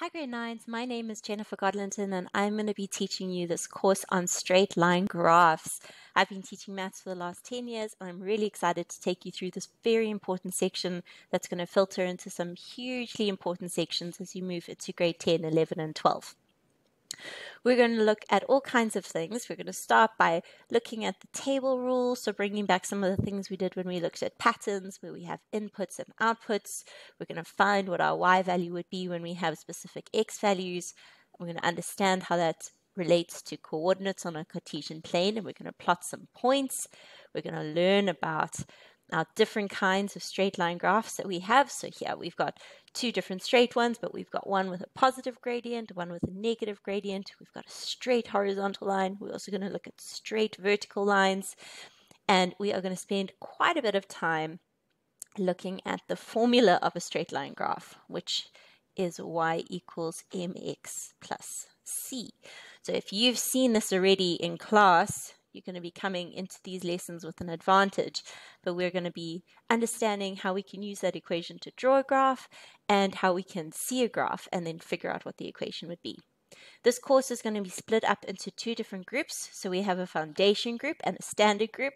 Hi grade 9s, my name is Jennifer Godlington and I'm going to be teaching you this course on straight line graphs. I've been teaching maths for the last 10 years and I'm really excited to take you through this very important section that's going to filter into some hugely important sections as you move into grade 10, 11 and 12. We're going to look at all kinds of things. We're going to start by looking at the table rule, so bringing back some of the things we did when we looked at patterns, where we have inputs and outputs. We're going to find what our y value would be when we have specific x values. We're going to understand how that relates to coordinates on a Cartesian plane, and we're going to plot some points. We're going to learn about our different kinds of straight line graphs that we have. So here we've got two different straight ones, but we've got one with a positive gradient, one with a negative gradient. We've got a straight horizontal line. We're also going to look at straight vertical lines. And we are going to spend quite a bit of time looking at the formula of a straight line graph, which is y equals mx plus c. So if you've seen this already in class, you're going to be coming into these lessons with an advantage, but we're going to be understanding how we can use that equation to draw a graph and how we can see a graph and then figure out what the equation would be. This course is going to be split up into two different groups. So we have a foundation group and a standard group.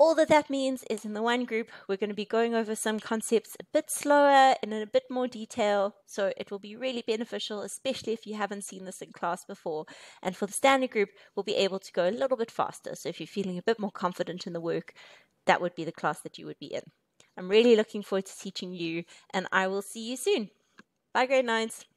All that means is in the one group, we're going to be going over some concepts a bit slower and in a bit more detail. So it will be really beneficial, especially if you haven't seen this in class before. And for the standard group, we'll be able to go a little bit faster. So if you're feeling a bit more confident in the work, that would be the class that you would be in. I'm really looking forward to teaching you, and I will see you soon. Bye, grade 9s.